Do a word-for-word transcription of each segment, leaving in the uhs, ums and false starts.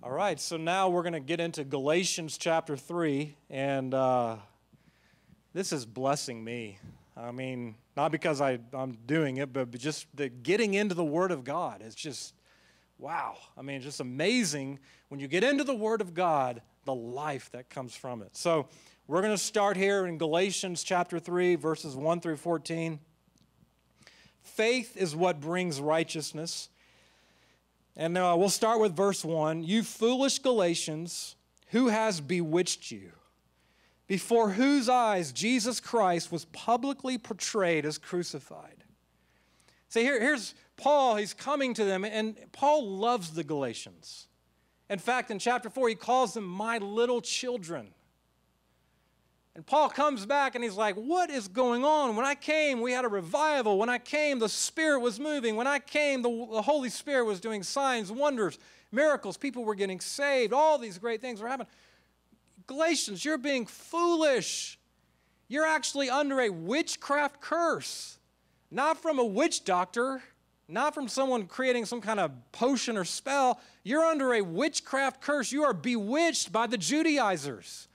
All right, so now we're going to get into Galatians chapter three, and uh, this is blessing me. I mean, not because I, I'm doing it, but just the getting into the Word of God is just, wow. I mean, it's just amazing when you get into the Word of God, the life that comes from it. So we're going to start here in Galatians chapter three, verses one through fourteen. Faith is what brings righteousness. And uh, we'll start with verse one. You foolish Galatians, who has bewitched you? Before whose eyes Jesus Christ was publicly portrayed as crucified. See, here, here's Paul. He's coming to them, and Paul loves the Galatians. In fact, in chapter four, he calls them my little children. And Paul comes back, and he's like, what is going on? When I came, we had a revival. When I came, the Spirit was moving. When I came, the, the Holy Spirit was doing signs, wonders, miracles. People were getting saved. All these great things were happening. Galatians, you're being foolish. You're actually under a witchcraft curse. Not from a witch doctor. Not from someone creating some kind of potion or spell. You're under a witchcraft curse. You are bewitched by the Judaizers.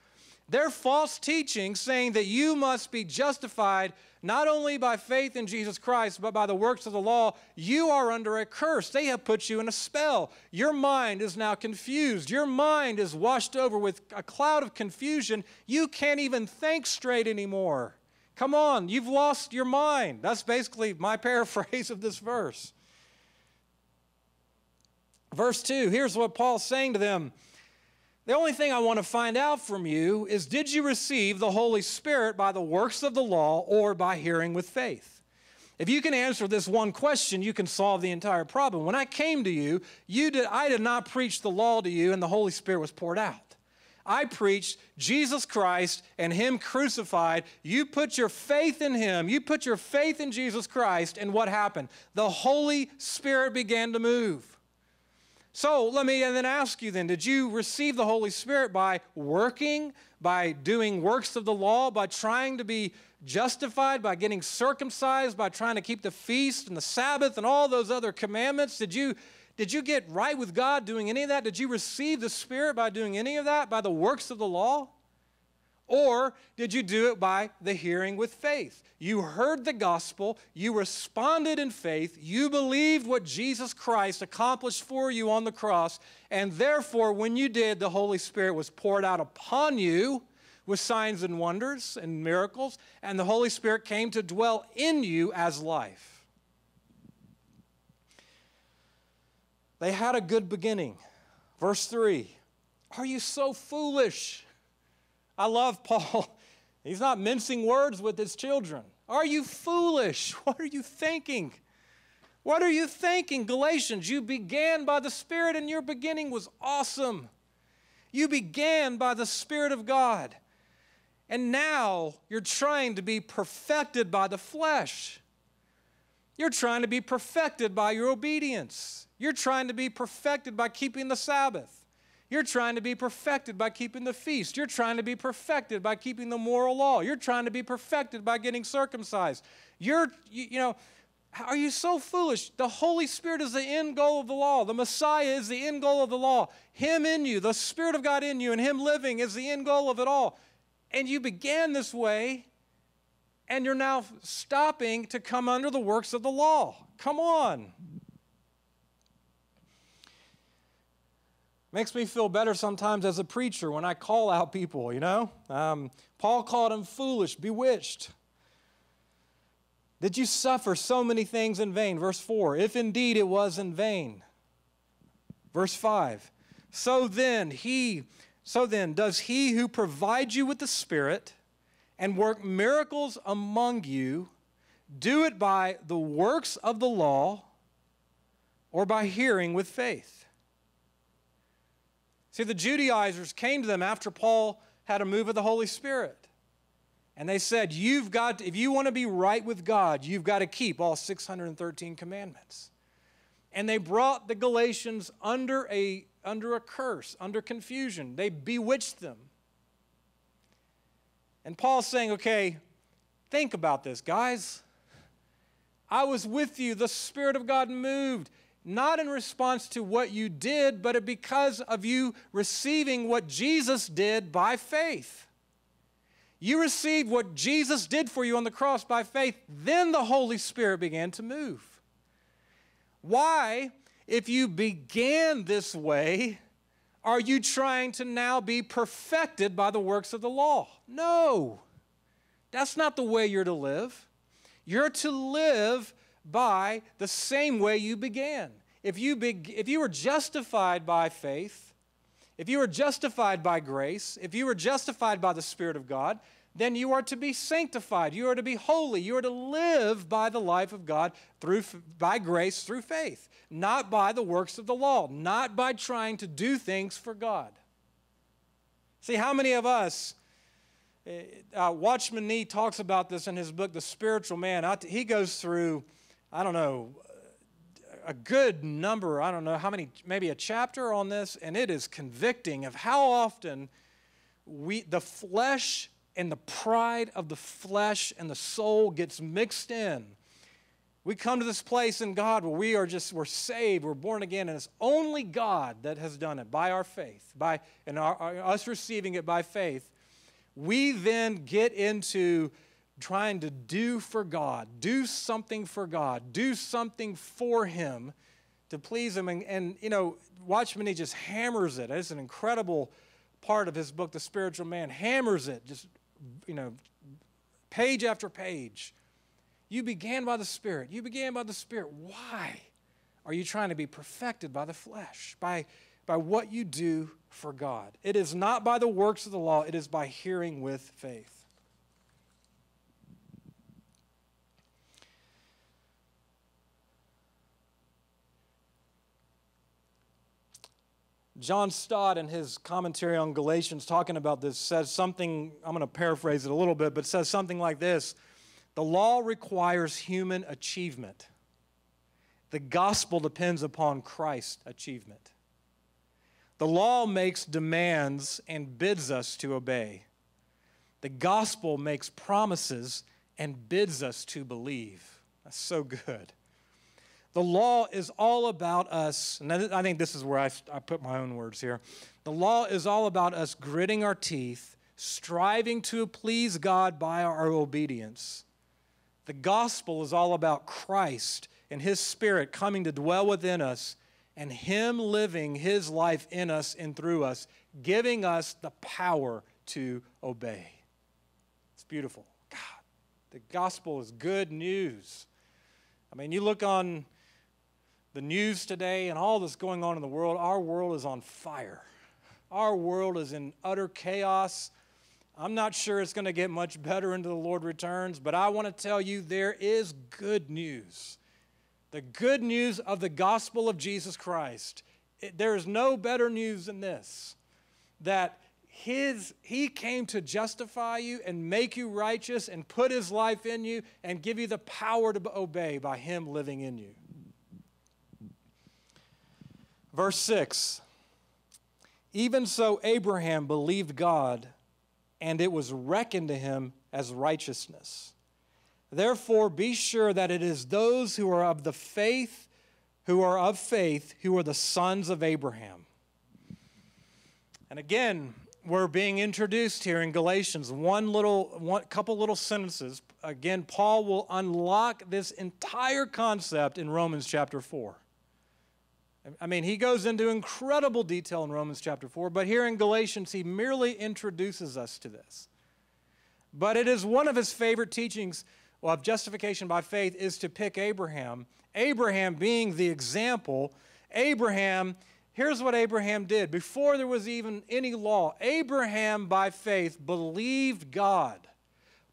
Their false teaching saying that you must be justified not only by faith in Jesus Christ, but by the works of the law. You are under a curse. They have put you in a spell. Your mind is now confused. Your mind is washed over with a cloud of confusion. You can't even think straight anymore. Come on, you've lost your mind. That's basically my paraphrase of this verse. Verse two, here's what Paul's saying to them. The only thing I want to find out from you is, did you receive the Holy Spirit by the works of the law or by hearing with faith? If you can answer this one question, you can solve the entire problem. When I came to you, you did, I did not preach the law to you and the Holy Spirit was poured out. I preached Jesus Christ and Him crucified. You put your faith in Him. You put your faith in Jesus Christ, and what happened? The Holy Spirit began to move. So let me then ask you then, did you receive the Holy Spirit by working, by doing works of the law, by trying to be justified, by getting circumcised, by trying to keep the feast and the Sabbath and all those other commandments? Did you, did you get right with God doing any of that? Did you receive the Spirit by doing any of that, by the works of the law? Or did you do it by the hearing with faith? You heard the gospel, you responded in faith, you believed what Jesus Christ accomplished for you on the cross, and therefore when you did, the Holy Spirit was poured out upon you with signs and wonders and miracles, and the Holy Spirit came to dwell in you as life. They had a good beginning. Verse three, are you so foolish? I love Paul. He's not mincing words with his children. Are you foolish? What are you thinking? What are you thinking, Galatians? You began by the Spirit, and your beginning was awesome. You began by the Spirit of God, and now you're trying to be perfected by the flesh. You're trying to be perfected by your obedience. You're trying to be perfected by keeping the Sabbath. You're trying to be perfected by keeping the feast. You're trying to be perfected by keeping the moral law. You're trying to be perfected by getting circumcised. You're, you, you know, are you so foolish? The Holy Spirit is the end goal of the law. The Messiah is the end goal of the law. Him in you, the Spirit of God in you, and Him living is the end goal of it all. And you began this way, and you're now stopping to come under the works of the law. Come on. Makes me feel better sometimes as a preacher when I call out people, you know? Um, Paul called them foolish, bewitched. Did you suffer so many things in vain? Verse four, if indeed it was in vain. Verse five, so then he, so then does he who provides you with the Spirit and work miracles among you do it by the works of the law or by hearing with faith? See, the Judaizers came to them after Paul had a move of the Holy Spirit. And they said, you've got to, if you want to be right with God, you've got to keep all six hundred thirteen commandments. And they brought the Galatians under a, under a curse, under confusion. They bewitched them. And Paul's saying, okay, think about this, guys. I was with you. The Spirit of God moved. not in response to what you did, but because of you receiving what Jesus did by faith. You received what Jesus did for you on the cross by faith. Then the Holy Spirit began to move. Why, if you began this way, are you trying to now be perfected by the works of the law? No, that's not the way you're to live. You're to live by the same way you began. If you, be, if you were justified by faith, if you were justified by grace, if you were justified by the Spirit of God, then you are to be sanctified. You are to be holy. You are to live by the life of God through, by grace through faith, not by the works of the law, not by trying to do things for God. See, how many of us... Uh, Watchman Nee talks about this in his book, The Spiritual Man. I, he goes through, I don't know, a good number, I don't know how many, maybe a chapter on this, and it is convicting of how often we, the flesh and the pride of the flesh and the soul gets mixed in. We come to this place in God where we are just, we're saved, we're born again, and it's only God that has done it by our faith, by and our, our, us receiving it by faith. We then get into trying to do for God, do something for God, do something for Him to please Him. And, and you know, Watchman Nee just hammers it. It's an incredible part of his book, The Spiritual Man, hammers it, just, you know, page after page. You began by the Spirit. You began by the Spirit. Why are you trying to be perfected by the flesh, by by what you do for God? It is not by the works of the law. It is by hearing with faith. John Stott, in his commentary on Galatians, talking about this, says something, I'm going to paraphrase it a little bit, but says something like this: the law requires human achievement. The gospel depends upon Christ's achievement. The law makes demands and bids us to obey. The gospel makes promises and bids us to believe. That's so good. The law is all about us, and I think this is where I, I put my own words here. The law is all about us gritting our teeth, striving to please God by our obedience. The gospel is all about Christ and His Spirit coming to dwell within us, and Him living His life in us and through us, giving us the power to obey. It's beautiful. God, the gospel is good news. I mean, you look on the news today and all that's going on in the world, our world is on fire. Our world is in utter chaos. I'm not sure it's going to get much better until the Lord returns, but I want to tell you there is good news. The good news of the gospel of Jesus Christ. It, there is no better news than this, that his, he came to justify you and make you righteous and put His life in you and give you the power to obey by Him living in you. Verse six, even so Abraham believed God, and it was reckoned to him as righteousness. Therefore, be sure that it is those who are of the faith, who are of faith, who are the sons of Abraham. And again, we're being introduced here in Galatians. One little, one couple little sentences. Again, Paul will unlock this entire concept in Romans chapter four. I mean, he goes into incredible detail in Romans chapter four, but here in Galatians, he merely introduces us to this. But it is one of his favorite teachings of justification by faith is to pick Abraham. Abraham being the example. Abraham, here's what Abraham did. Before there was even any law, Abraham by faith believed God,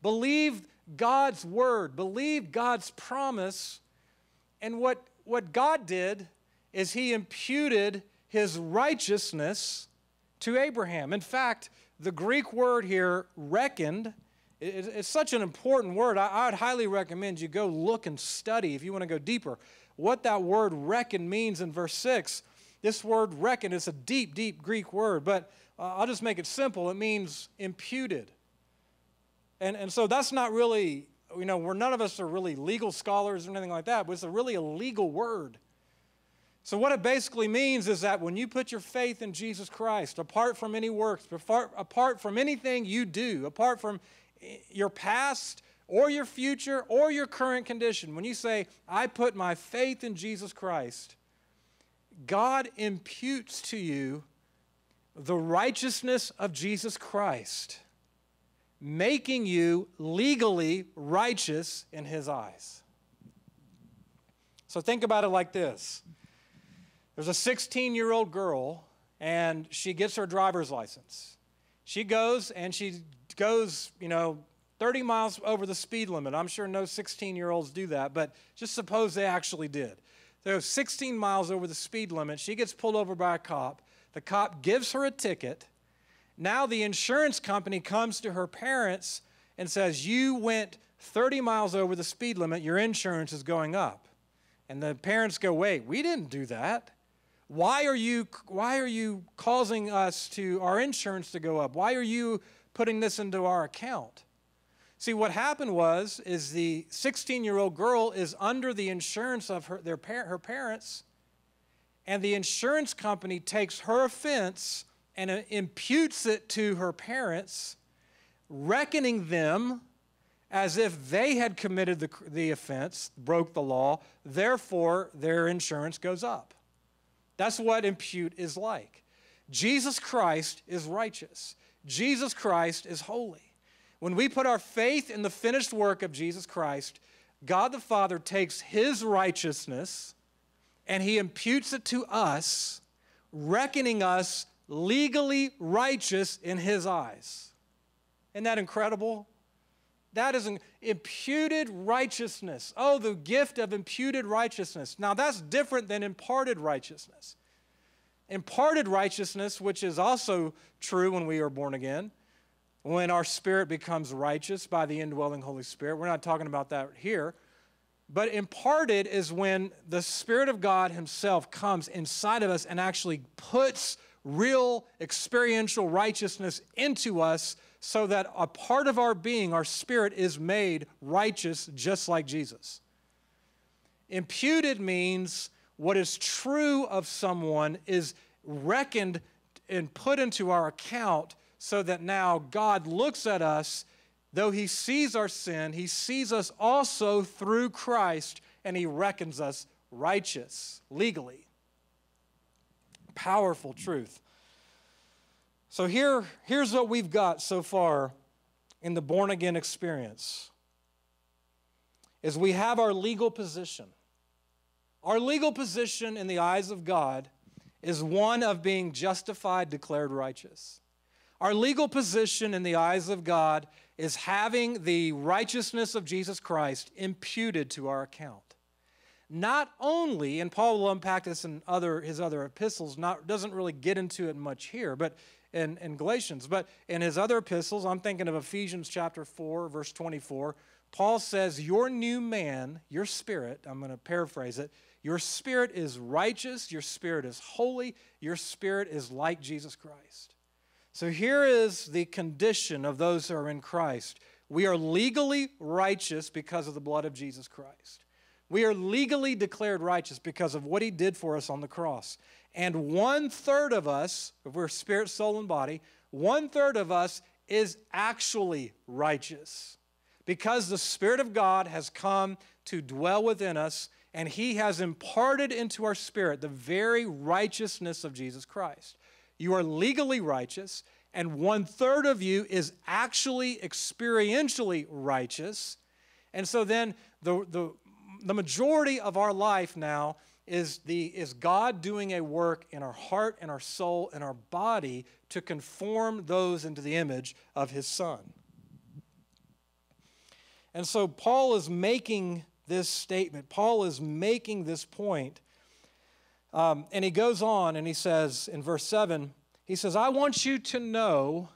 believed God's word, believed God's promise. And what, what God did is He imputed His righteousness to Abraham. In fact, the Greek word here, reckoned, it's such an important word. I would highly recommend you go look and study if you want to go deeper what that word reckon means in verse six. This word reckon is a deep, deep Greek word, but I'll just make it simple. It means imputed. And, and so that's not really, you know, we're, none of us are really legal scholars or anything like that, but it's a really a legal word. So what it basically means is that when you put your faith in Jesus Christ, apart from any works, apart from anything you do, apart from your past or your future or your current condition, when you say, I put my faith in Jesus Christ, God imputes to you the righteousness of Jesus Christ, making you legally righteous in His eyes. So think about it like this. There's a sixteen-year-old girl, and she gets her driver's license. She goes, and she goes, you know, thirty miles over the speed limit. I'm sure no sixteen-year-olds do that, but just suppose they actually did. So sixteen miles over the speed limit. She gets pulled over by a cop. The cop gives her a ticket. Now the insurance company comes to her parents and says, you went thirty miles over the speed limit. Your insurance is going up. And the parents go, wait, we didn't do that. Why are you, why are you causing us to, our insurance to go up? Why are you putting this into our account? See, what happened was, is the sixteen-year-old girl is under the insurance of her, their, her parents, and the insurance company takes her offense and imputes it to her parents, reckoning them as if they had committed the, the offense, broke the law, therefore their insurance goes up. That's what impute is like. Jesus Christ is righteous. Jesus Christ is holy. When we put our faith in the finished work of Jesus Christ, God the Father takes His righteousness and He imputes it to us, reckoning us legally righteous in His eyes. Isn't that incredible? That is an imputed righteousness. Oh, the gift of imputed righteousness. Now, that's different than imparted righteousness. Imparted righteousness, which is also true when we are born again, when our spirit becomes righteous by the indwelling Holy Spirit. We're not talking about that here. But imparted is when the Spirit of God Himself comes inside of us and actually puts real experiential righteousness into us, so that a part of our being, our spirit, is made righteous just like Jesus. Imputed means what is true of someone is reckoned and put into our account, so that now God looks at us, though He sees our sin, He sees us also through Christ, and He reckons us righteous legally. Powerful truth. So here, here's what we've got so far in the born-again experience, is we have our legal position. Our legal position in the eyes of God is one of being justified, declared righteous. Our legal position in the eyes of God is having the righteousness of Jesus Christ imputed to our account. Not only, and Paul will unpack this in other, his other epistles, not, doesn't really get into it much here, but In, in Galatians, but in his other epistles, I'm thinking of Ephesians chapter four, verse twenty-four, Paul says, your new man, your spirit, I'm going to paraphrase it, your spirit is righteous, your spirit is holy, your spirit is like Jesus Christ. So here is the condition of those who are in Christ. We are legally righteous because of the blood of Jesus Christ. We are legally declared righteous because of what He did for us on the cross. And one-third of us, if we're spirit, soul, and body, one-third of us is actually righteous because the Spirit of God has come to dwell within us, and He has imparted into our spirit the very righteousness of Jesus Christ. You are legally righteous, and one-third of you is actually experientially righteous. And so then the, the, the majority of our life now Is, the, is God doing a work in our heart and our soul and our body to conform those into the image of His Son. And so Paul is making this statement. Paul is making this point. Um, and he goes on and he says in verse seven, he says, I want you to know,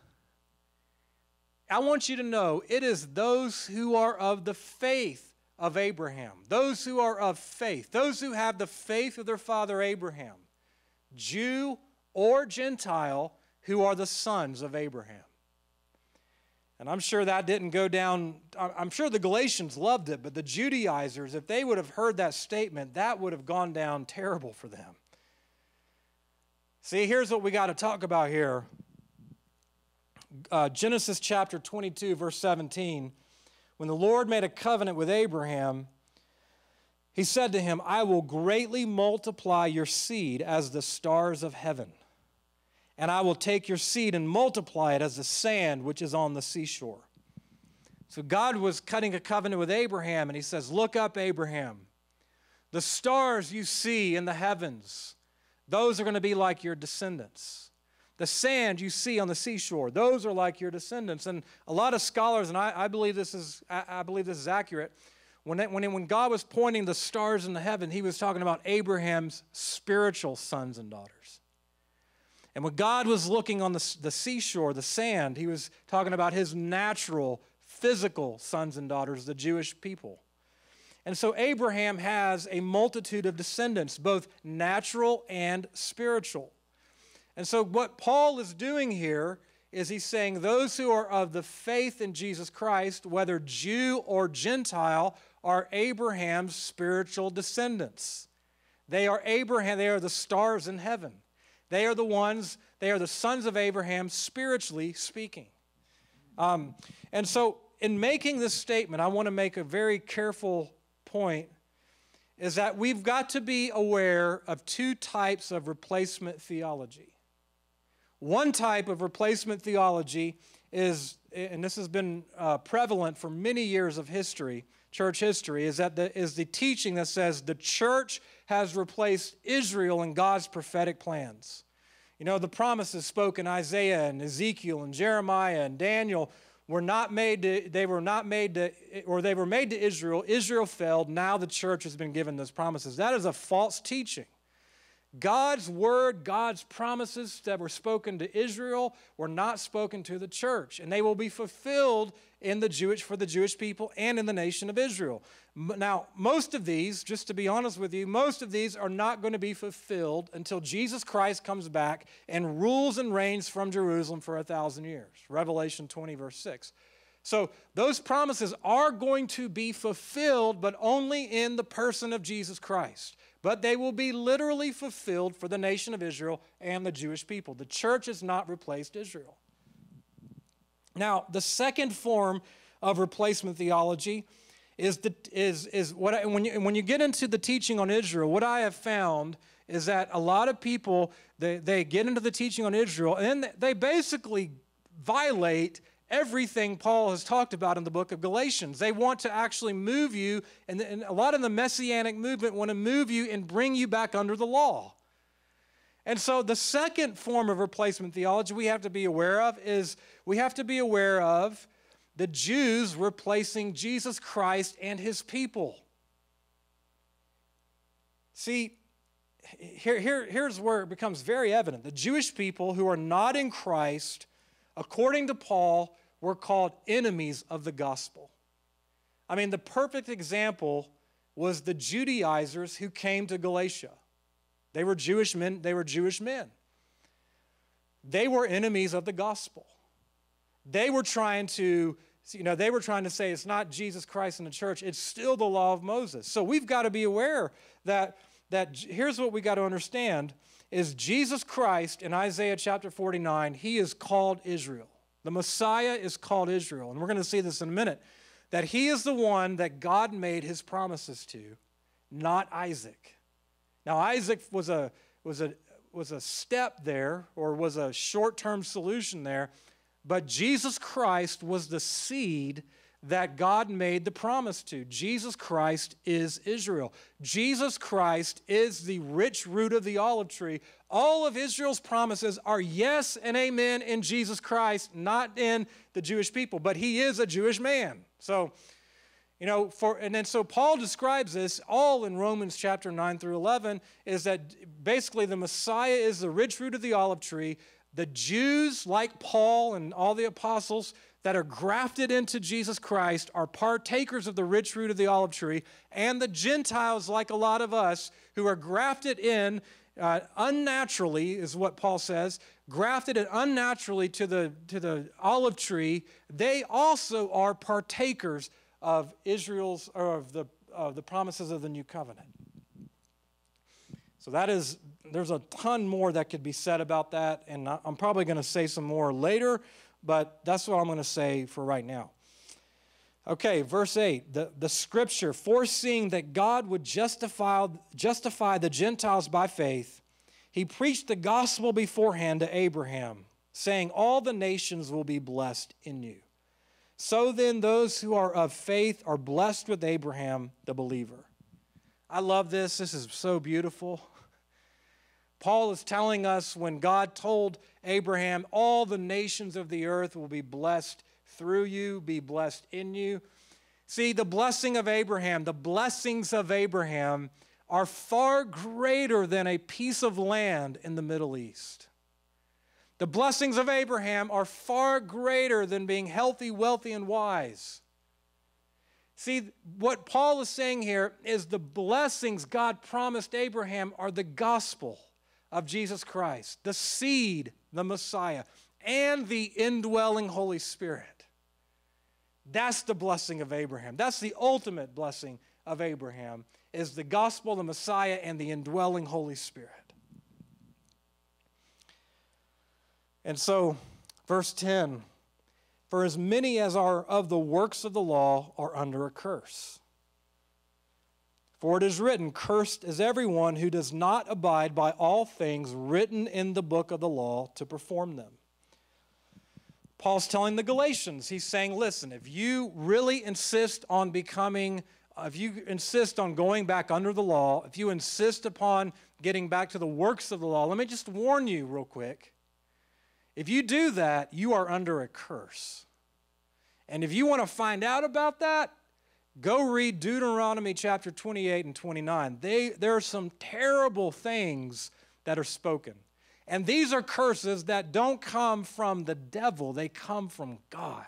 I want you to know it is those who are of the faith of Abraham, those who are of faith, those who have the faith of their father Abraham, Jew or Gentile, who are the sons of Abraham. And I'm sure that didn't go down. I'm sure the Galatians loved it, but the Judaizers, if they would have heard that statement, that would have gone down terrible for them. See, here's what we got to talk about here. Uh, Genesis chapter twenty-two, verse seventeen. When the Lord made a covenant with Abraham, he said to him, I will greatly multiply your seed as the stars of heaven. And I will take your seed and multiply it as the sand which is on the seashore. So God was cutting a covenant with Abraham, and he says, look up, Abraham. The stars you see in the heavens, those are going to be like your descendants. The sand you see on the seashore, those are like your descendants. And a lot of scholars, and I, I believe this is I, I believe this is accurate, when, it, when, when God was pointing the stars in the heaven, he was talking about Abraham's spiritual sons and daughters. And when God was looking on the, the seashore, the sand, he was talking about his natural, physical sons and daughters, the Jewish people. And so Abraham has a multitude of descendants, both natural and spiritual. And so what Paul is doing here is he's saying those who are of the faith in Jesus Christ, whether Jew or Gentile, are Abraham's spiritual descendants. They are Abraham, they are the stars in heaven. They are the ones, they are the sons of Abraham, spiritually speaking. Um, and so in making this statement, I want to make a very careful point, is that we've got to be aware of two types of replacement theology. One type of replacement theology is, and this has been uh, prevalent for many years of history, church history, is that the, is the teaching that says the church has replaced Israel in God's prophetic plans. You know, the promises spoken in Isaiah and Ezekiel and Jeremiah and Daniel were not made to, they were not made to, or they were made to Israel. Israel failed. Now the church has been given those promises. That is a false teaching. God's word, God's promises that were spoken to Israel were not spoken to the church, and they will be fulfilled in the Jewish, for the Jewish people and in the nation of Israel. Now, most of these, just to be honest with you, most of these are not going to be fulfilled until Jesus Christ comes back and rules and reigns from Jerusalem for a thousand years. Revelation twenty, verse six. So those promises are going to be fulfilled, but only in the person of Jesus Christ. But they will be literally fulfilled for the nation of Israel and the Jewish people. The church has not replaced Israel. Now, the second form of replacement theology is, the, is, is what I, when, you, when you get into the teaching on Israel, what I have found is that a lot of people, they, they get into the teaching on Israel, and then they basically violate everything Paul has talked about in the book of Galatians. They want to actually move you, and, and a lot of the Messianic movement want to move you and bring you back under the law. And so the second form of replacement theology we have to be aware of is we have to be aware of the Jews replacing Jesus Christ and his people. See, here, here, here's where it becomes very evident. The Jewish people who are not in Christ, according to Paul, we're called enemies of the gospel. I mean, the perfect example was the Judaizers who came to Galatia. They were Jewish men. They were Jewish men. They were enemies of the gospel. They were trying to, you know, they were trying to say it's not Jesus Christ and the church. It's still the law of Moses. So we've got to be aware that, that here's what we got to understand. Is Jesus Christ in Isaiah chapter forty-nine, he is called Israel. The Messiah is called Israel. And we're going to see this in a minute, that he is the one that God made his promises to, not Isaac. Now, Isaac was a, was a, was a step there, or was a short-term solution there, but Jesus Christ was the seed that God made the promise to. Jesus Christ is Israel. Jesus Christ is the rich root of the olive tree. All of Israel's promises are yes and amen in Jesus Christ, not in the Jewish people, but he is a Jewish man. So, you know, for, and then so Paul describes this all in Romans chapter nine through eleven, is that basically the Messiah is the rich root of the olive tree. The Jews, like Paul and all the apostles, that are grafted into Jesus Christ are partakers of the rich root of the olive tree, and the Gentiles, like a lot of us, who are grafted in uh, unnaturally, is what Paul says, grafted it unnaturally to the, to the olive tree, they also are partakers of Israel's, or of the, of the promises of the new covenant. So that is, there's a ton more that could be said about that, and I'm probably going to say some more later, but that's what I'm going to say for right now. Okay, verse eight, the, the scripture, foreseeing that God would justify, justify the Gentiles by faith, he preached the gospel beforehand to Abraham, saying, all the nations will be blessed in you. So then those who are of faith are blessed with Abraham, the believer. I love this. This is so beautiful. Paul is telling us when God told Abraham, all the nations of the earth will be blessed through you, be blessed in you. See, the blessing of Abraham, the blessings of Abraham are far greater than a piece of land in the Middle East. The blessings of Abraham are far greater than being healthy, wealthy, and wise. See, what Paul is saying here is the blessings God promised Abraham are the gospel of Jesus Christ, the seed, the Messiah, and the indwelling Holy Spirit. That's the blessing of Abraham. That's the ultimate blessing of Abraham, is the gospel, the Messiah, and the indwelling Holy Spirit. And so, verse ten, for as many as are of the works of the law are under a curse. For it is written, cursed is everyone who does not abide by all things written in the book of the law to perform them. Paul's telling the Galatians, he's saying, listen, if you really insist on becoming, if you insist on going back under the law, if you insist upon getting back to the works of the law, let me just warn you real quick. If you do that, you are under a curse. And if you want to find out about that, go read Deuteronomy chapter twenty-eight and twenty-nine. They, there are some terrible things that are spoken. And these are curses that don't come from the devil. They come from God.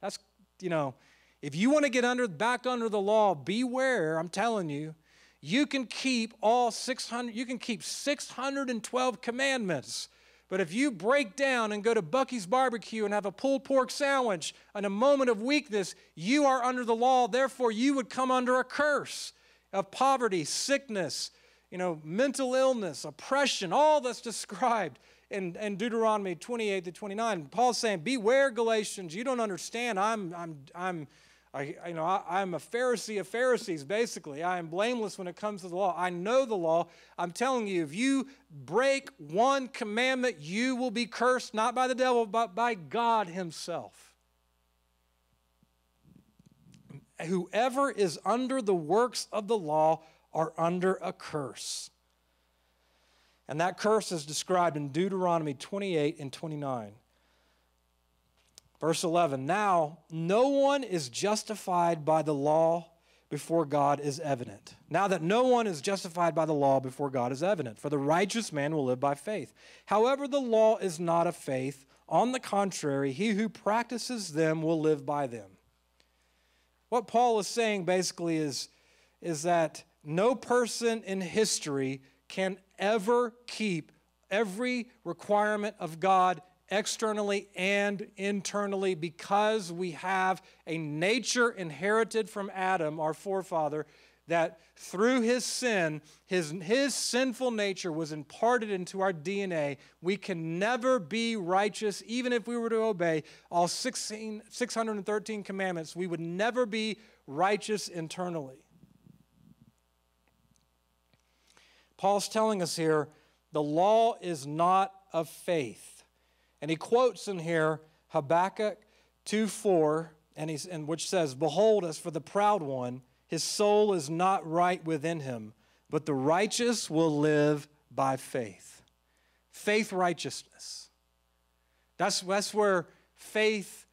That's, you know, if you want to get under, back under the law, beware, I'm telling you. You can keep all six hundred, you can keep six hundred twelve commandments. But if you break down and go to Bucky's Barbecue and have a pulled pork sandwich in a moment of weakness, you are under the law. Therefore, you would come under a curse of poverty, sickness, you know, mental illness, oppression, all that's described in, in Deuteronomy twenty-eight to twenty-nine. Paul's saying, beware, Galatians, you don't understand. I'm, I'm, I'm, I, you know, I, I'm a Pharisee of Pharisees, basically. I am blameless when it comes to the law. I know the law. I'm telling you, if you break one commandment, you will be cursed, not by the devil, but by God himself. Whoever is under the works of the law are under a curse. And that curse is described in Deuteronomy twenty-eight and twenty-nine. Verse eleven, now no one is justified by the law before God is evident. Now that no one is justified by the law before God is evident, for the righteous man will live by faith. However, the law is not of faith. On the contrary, he who practices them will live by them. What Paul is saying basically is, is that no person in history can ever keep every requirement of God externally and internally, because we have a nature inherited from Adam, our forefather, that through his sin, his, his sinful nature was imparted into our D N A. We can never be righteous, even if we were to obey all sixteen, six hundred thirteen commandments. We would never be righteous internally. Paul's telling us here, the law is not of faith. And he quotes in here Habakkuk two four, and he's, and which says, behold, as for the proud one, his soul is not right within him, but the righteous will live by faith. Faith righteousness. That's, that's where faith,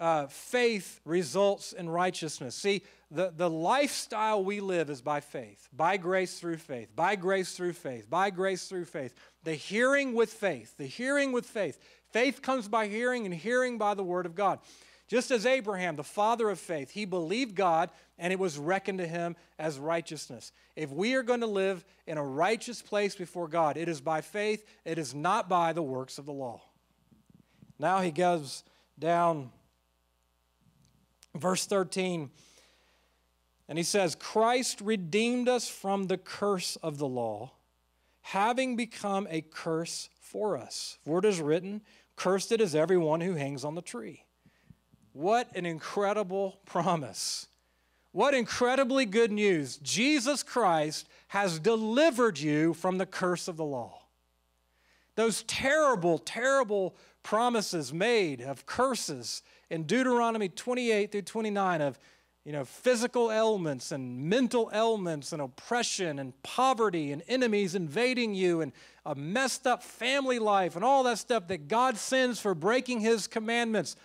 uh, faith results in righteousness. See, The, the lifestyle we live is by faith, by grace through faith, by grace through faith, by grace through faith. The hearing with faith, the hearing with faith. Faith comes by hearing, and hearing by the word of God. Just as Abraham, the father of faith, he believed God, and it was reckoned to him as righteousness. If we are going to live in a righteous place before God, it is by faith. It is not by the works of the law. Now he goes down, verse thirteen, and he says, Christ redeemed us from the curse of the law, having become a curse for us. For it is written, cursed it is everyone who hangs on the tree. What an incredible promise. What incredibly good news. Jesus Christ has delivered you from the curse of the law. Those terrible, terrible promises made of curses in Deuteronomy twenty-eight through twenty-nine of, you know, physical ailments and mental ailments and oppression and poverty and enemies invading you and a messed up family life and all that stuff that God sends for breaking his commandments.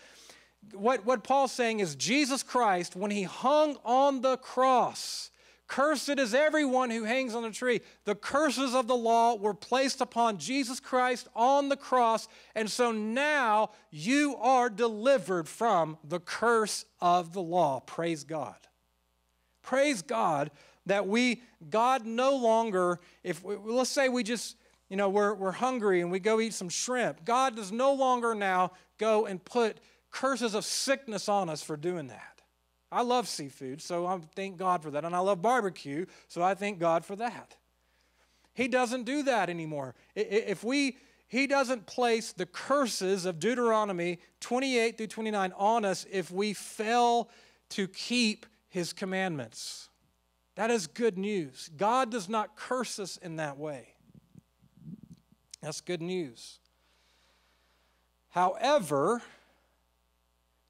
What, what Paul's saying is Jesus Christ, when he hung on the cross, cursed is everyone who hangs on the tree. The curses of the law were placed upon Jesus Christ on the cross, and so now you are delivered from the curse of the law. Praise God. Praise God that we, God no longer, if we, let's say we just, you know, we're, we're hungry and we go eat some shrimp. God does no longer now go and put curses of sickness on us for doing that. I love seafood, so I thank God for that. And I love barbecue, so I thank God for that. He doesn't do that anymore. If we, he doesn't place the curses of Deuteronomy twenty-eight through twenty-nine on us if we fail to keep his commandments. That is good news. God does not curse us in that way. That's good news. However,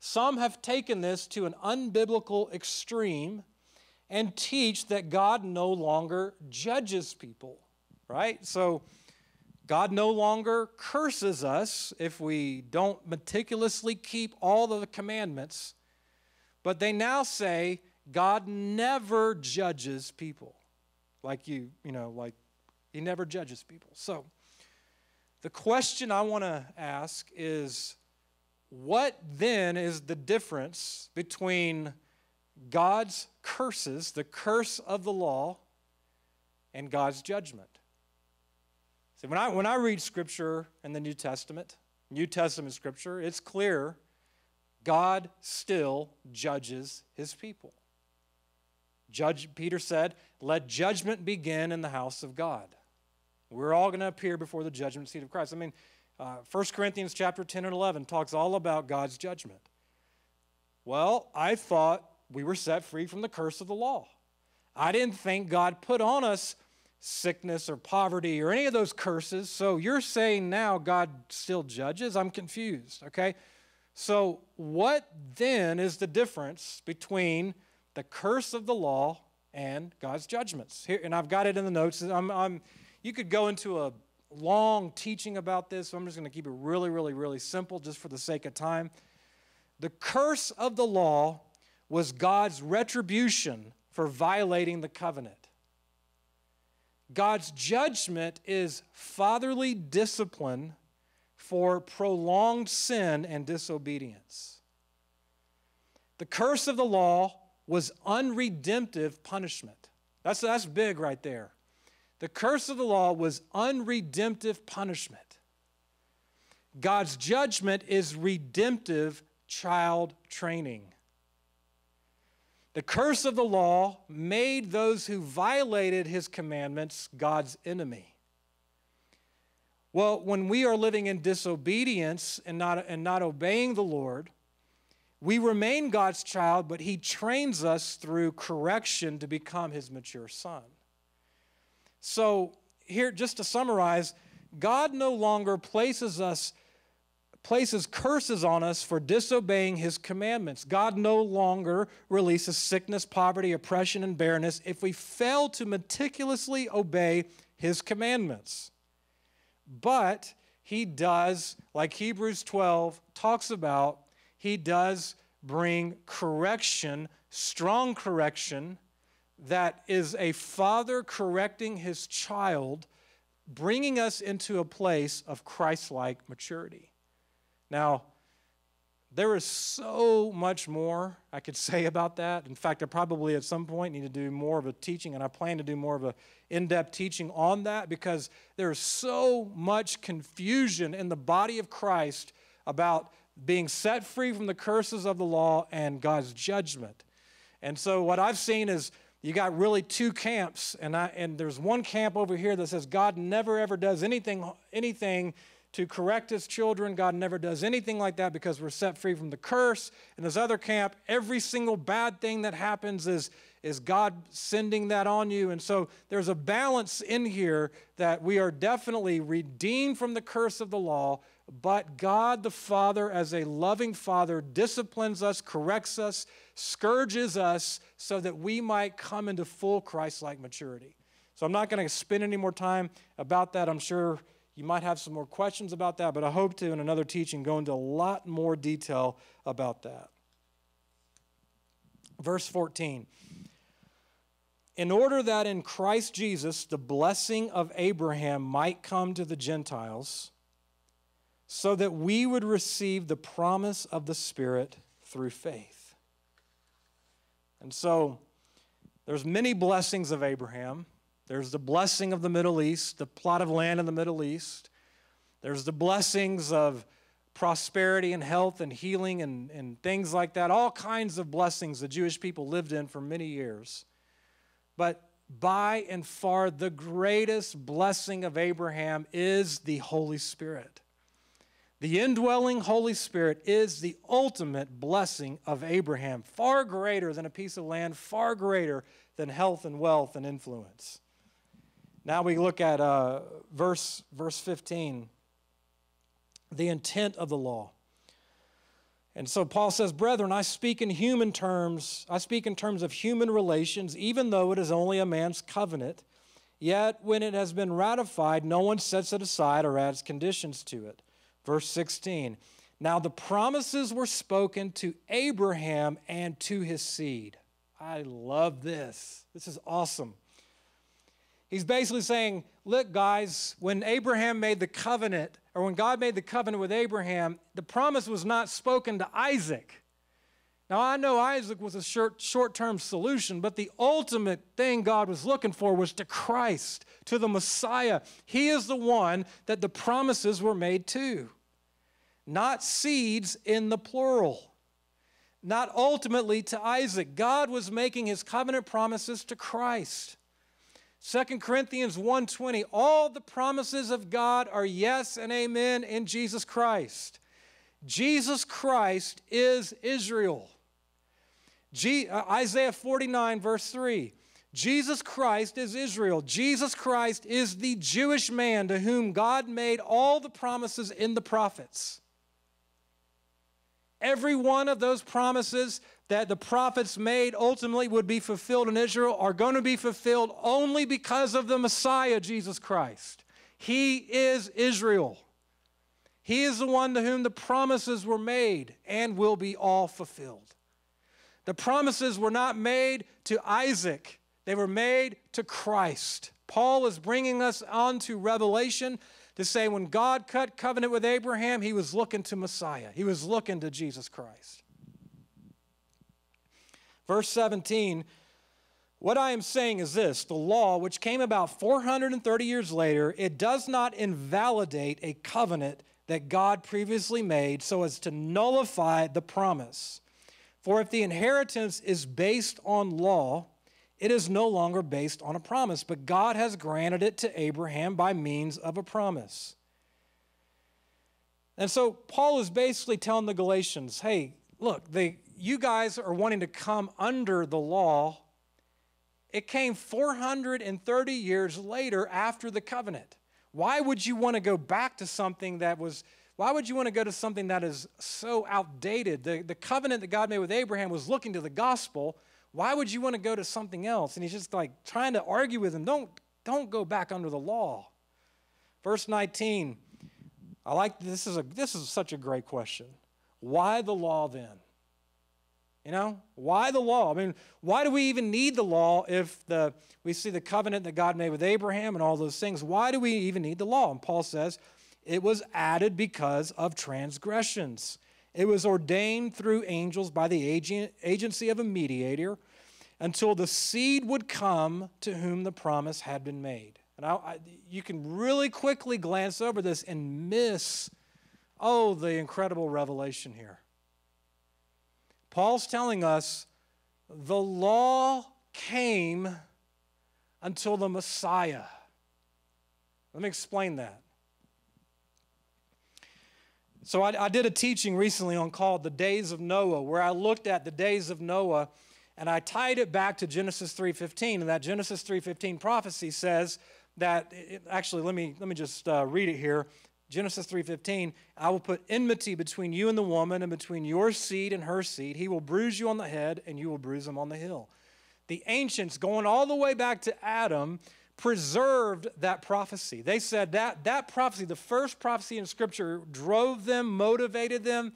some have taken this to an unbiblical extreme and teach that God no longer judges people, right? So God no longer curses us if we don't meticulously keep all of the commandments, but they now say God never judges people. Like you, you know, like he never judges people. So the question I want to ask is, what then is the difference between God's curses, the curse of the law, and God's judgment? See, when I, when I read Scripture in the New Testament, New Testament Scripture, it's clear God still judges his people. Judge, Peter said, let judgment begin in the house of God. We're all going to appear before the judgment seat of Christ. I mean, Uh, First Corinthians chapter ten and eleven talks all about God's judgment. Well, I thought we were set free from the curse of the law. I didn't think God put on us sickness or poverty or any of those curses. So you're saying now God still judges? I'm confused, okay? So what then is the difference between the curse of the law and God's judgments? Here, and I've got it in the notes. I'm, I'm, you could go into a long teaching about this, so I'm just going to keep it really, really, really simple just for the sake of time. The curse of the law was God's retribution for violating the covenant. God's judgment is fatherly discipline for prolonged sin and disobedience. The curse of the law was unredemptive punishment. That's, that's big right there. The curse of the law was unredemptive punishment. God's judgment is redemptive child training. The curse of the law made those who violated his commandments God's enemy. Well, when we are living in disobedience and not, and not obeying the Lord, we remain God's child, but he trains us through correction to become his mature son. So here, just to summarize, God no longer places us, places curses on us for disobeying his commandments. God no longer releases sickness, poverty, oppression, and barrenness if we fail to meticulously obey his commandments. But he does, like Hebrews twelve talks about, he does bring correction, strong correction, that is a father correcting his child, bringing us into a place of Christ-like maturity. Now, There is so much more I could say about that. In fact, I probably at some point need to do more of a teaching, and I plan to do more of an in-depth teaching on that, because there is so much confusion in the body of Christ about being set free from the curses of the law and God's judgment. And so what I've seen is you got really two camps, and, I, and there's one camp over here that says God never, ever does anything, anything to correct his children. God never does anything like that because we're set free from the curse. In this other camp, every single bad thing that happens is, is God sending that on you. And so there's a balance in here that we are definitely redeemed from the curse of the law, but God the Father, as a loving Father, disciplines us, corrects us, scourges us so that we might come into full Christ-like maturity. So I'm not going to spend any more time about that. I'm sure you might have some more questions about that, but I hope to, in another teaching, go into a lot more detail about that. Verse fourteen. In order that in Christ Jesus the blessing of Abraham might come to the Gentiles, so that we would receive the promise of the Spirit through faith. And so there's many blessings of Abraham. There's the blessing of the Middle East, the plot of land in the Middle East. There's the blessings of prosperity and health and healing and, and things like that, all kinds of blessings the Jewish people lived in for many years. But by and far, the greatest blessing of Abraham is the Holy Spirit. The indwelling Holy Spirit is the ultimate blessing of Abraham, far greater than a piece of land, far greater than health and wealth and influence. Now we look at uh, verse, verse fifteen, the intent of the law. And so Paul says, brethren, I speak in human terms, I speak in terms of human relations, even though it is only a man's covenant, yet when it has been ratified, no one sets it aside or adds conditions to it. Verse sixteen, now the promises were spoken to Abraham and to his seed. I love this. This is awesome. He's basically saying, look, guys, when Abraham made the covenant, or when God made the covenant with Abraham, the promise was not spoken to Isaac. Now, I know Isaac was a short, short-term solution, but the ultimate thing God was looking for was to Christ, to the Messiah. He is the one that the promises were made to, not seeds in the plural, not ultimately to Isaac. God was making his covenant promises to Christ. Second Corinthians one twenty, all the promises of God are yes and amen in Jesus Christ. Jesus Christ is Israel. G, uh, Isaiah forty-nine verse three, Jesus Christ is Israel. Jesus Christ is the Jewish man to whom God made all the promises in the prophets. Every one of those promises that the prophets made ultimately would be fulfilled in Israel are going to be fulfilled only because of the Messiah, Jesus Christ. He is Israel. He is the one to whom the promises were made and will be all fulfilled. The promises were not made to Isaac. They were made to Christ. Paul is bringing us on to Revelation to say when God cut covenant with Abraham, he was looking to Messiah. He was looking to Jesus Christ. Verse seventeen, what I am saying is this, the law, which came about four hundred thirty years later, it does not invalidate a covenant that God previously made so as to nullify the promise. For if the inheritance is based on law, it is no longer based on a promise, but God has granted it to Abraham by means of a promise. And so Paul is basically telling the Galatians, hey, look, they... you guys are wanting to come under the law. It came four hundred thirty years later after the covenant. Why would you want to go back to something that was, why would you want to go to something that is so outdated? The, the covenant that God made with Abraham was looking to the gospel. Why would you want to go to something else? And he's just like trying to argue with him. Don't, don't go back under the law. Verse nineteen, I like, this is, a, this is such a great question. Why the law then? You know, why the law? I mean, why do we even need the law if the, we see the covenant that God made with Abraham and all those things? Why do we even need the law? And Paul says, it was added because of transgressions It was ordained through angels by the agency of a mediator until the seed would come to whom the promise had been made. And I, I, you can really quickly glance over this and miss, oh, the incredible revelation here. Paul's telling us the law came until the Messiah. Let me explain that. So I, I did a teaching recently on called The Days of Noah, where I looked at the days of Noah, and I tied it back to Genesis three fifteen. And that Genesis three fifteen prophecy says that, it, actually, let me, let me just uh, read it here. Genesis three fifteen, I will put enmity between you and the woman and between your seed and her seed. He will bruise you on the head and you will bruise him on the heel. The ancients, going all the way back to Adam, preserved that prophecy. They said that that prophecy, the first prophecy in Scripture, drove them, motivated them,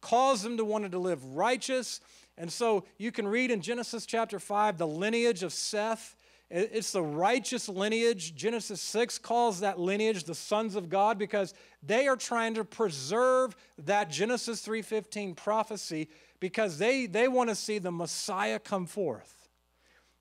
caused them to want to live righteous. And so you can read in Genesis chapter five the lineage of Seth. It's the righteous lineage. Genesis six calls that lineage the sons of God because they are trying to preserve that Genesis three fifteen prophecy because they, they want to see the Messiah come forth.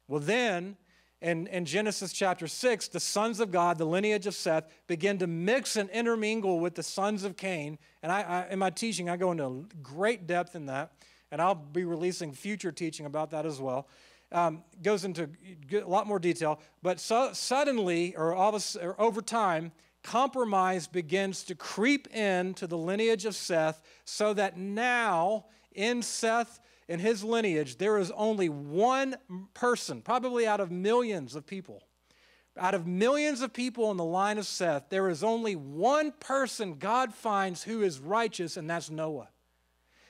Well, then in, in Genesis chapter six, the sons of God, the lineage of Seth, begin to mix and intermingle with the sons of Cain. And I, I, in my teaching, I go into great depth in that, and I'll be releasing future teaching about that as well. Um, goes into a lot more detail, but so suddenly, or, all of a, or over time, compromise begins to creep into the lineage of Seth, so that now in Seth, in his lineage, there is only one person, probably out of millions of people. Out of millions of people in the line of Seth, there is only one person God finds who is righteous, and that's Noah.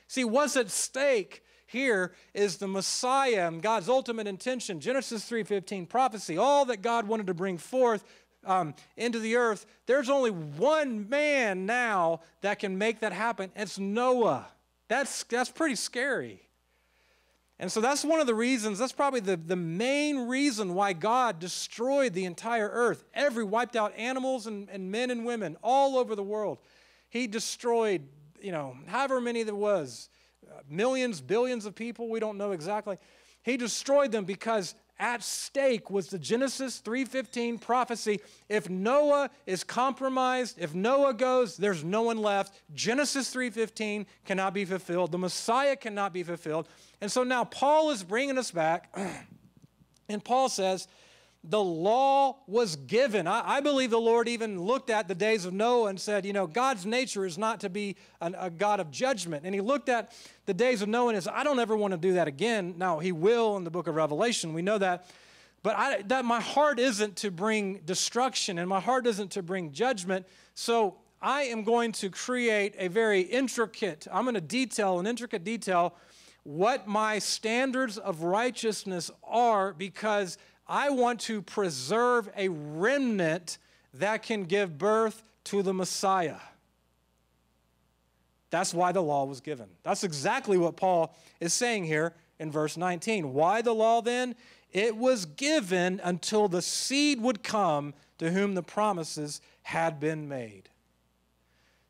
See, what's at stake here is the Messiah and God's ultimate intention, Genesis three fifteen prophecy, all that God wanted to bring forth um, into the earth. There's only one man now that can make that happen. It's Noah. That's, that's pretty scary. And so that's one of the reasons, that's probably the, the main reason why God destroyed the entire earth. Every wiped out animals and, and men and women all over the world. He destroyed, you know, however many there was. Millions, billions of people, we don't know exactly. He destroyed them because at stake was the Genesis three fifteen prophecy. If Noah is compromised, if Noah goes, there's no one left. Genesis three fifteen cannot be fulfilled. The Messiah cannot be fulfilled. And so now Paul is bringing us back, and Paul says, the law was given. I, I believe the Lord even looked at the days of Noah and said, you know, God's nature is not to be an, a God of judgment. And he looked at the days of Noah and said, I don't ever want to do that again. Now, he will in the book of Revelation. We know that. But I, that my heart isn't to bring destruction, and my heart isn't to bring judgment. So I am going to create a very intricate, I'm going to detail, an intricate detail, what my standards of righteousness are, because I want to preserve a remnant that can give birth to the Messiah. That's why the law was given. That's exactly what Paul is saying here in verse nineteen. Why the law then? It was given until the seed would come to whom the promises had been made.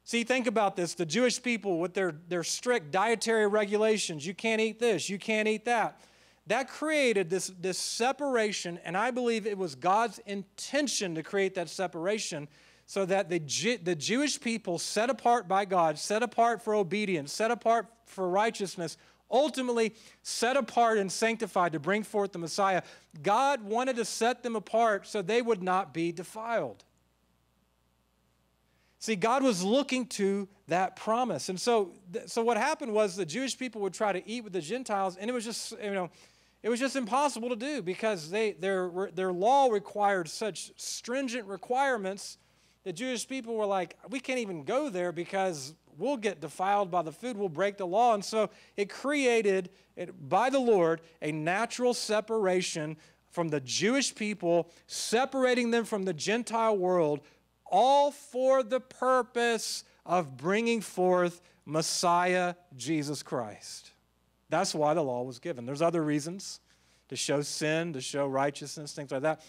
See, think about this. The Jewish people with their, their strict dietary regulations, you can't eat this, you can't eat that. That created this, this separation, and I believe it was God's intention to create that separation so that the, the Jewish people set apart by God, set apart for obedience, set apart for righteousness, ultimately set apart and sanctified to bring forth the Messiah. God wanted to set them apart so they would not be defiled. See, God was looking to that promise. And so, so what happened was the Jewish people would try to eat with the Gentiles, and it was just, you know, it was just impossible to do because they, their, their law required such stringent requirements that Jewish people were like, we can't even go there because we'll get defiled by the food, we'll break the law. And so it created, it, by the Lord, a natural separation from the Jewish people, separating them from the Gentile world, all for the purpose of bringing forth Messiah Jesus Christ. That's why the law was given. There's other reasons, to show sin, to show righteousness, things like that.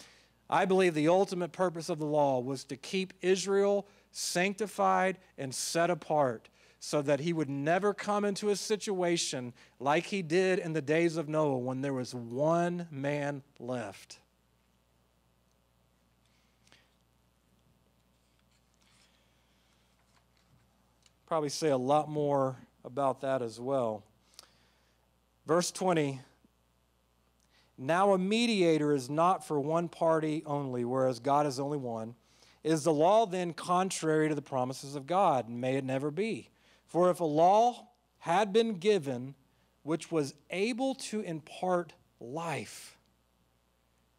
I believe the ultimate purpose of the law was to keep Israel sanctified and set apart so that he would never come into a situation like he did in the days of Noah when there was one man left. Probably say a lot more about that as well. Verse twenty, now a mediator is not for one party only, whereas God is only one. Is the law then contrary to the promises of God? May it never be. For if a law had been given which was able to impart life,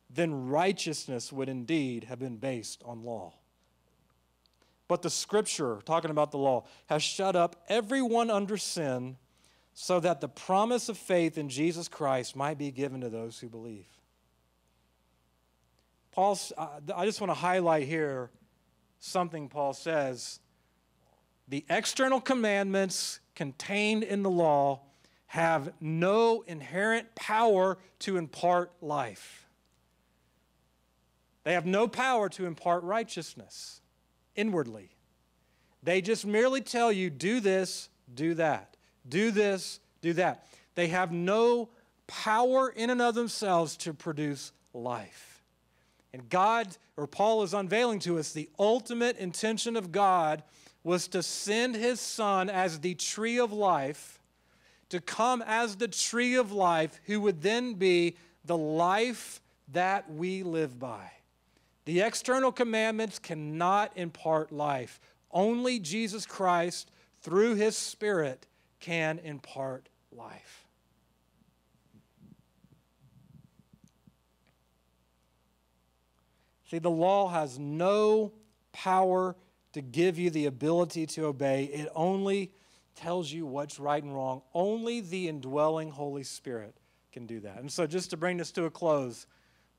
then righteousness would indeed have been based on law. But the Scripture, talking about the law, has shut up everyone under sin so that the promise of faith in Jesus Christ might be given to those who believe. Paul, I just want to highlight here something Paul says. The external commandments contained in the law have no inherent power to impart life. They have no power to impart righteousness. Inwardly. They just merely tell you, do this, do that. Do this, do that. They have no power in and of themselves to produce life. And God, or Paul is unveiling to us, the ultimate intention of God was to send his Son as the tree of life, to come as the tree of life, who would then be the life that we live by. The external commandments cannot impart life. Only Jesus Christ, through his Spirit, can impart life. See, the law has no power to give you the ability to obey. It only tells you what's right and wrong. Only the indwelling Holy Spirit can do that. And so just to bring this to a close,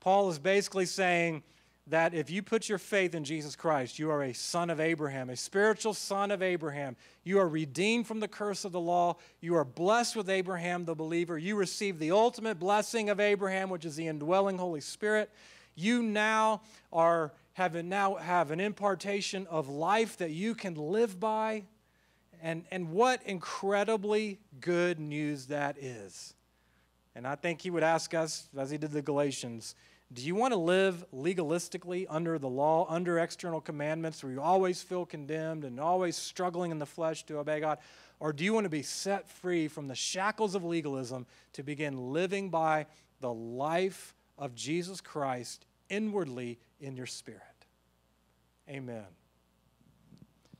Paul is basically saying that if you put your faith in Jesus Christ, you are a son of Abraham, a spiritual son of Abraham. You are redeemed from the curse of the law. You are blessed with Abraham, the believer. You receive the ultimate blessing of Abraham, which is the indwelling Holy Spirit. You now are have now have an impartation of life that you can live by. And, and what incredibly good news that is. And I think he would ask us, as he did the Galatians, do you want to live legalistically under the law, under external commandments, where you always feel condemned and always struggling in the flesh to obey God? Or do you want to be set free from the shackles of legalism to begin living by the life of Jesus Christ inwardly in your spirit? Amen.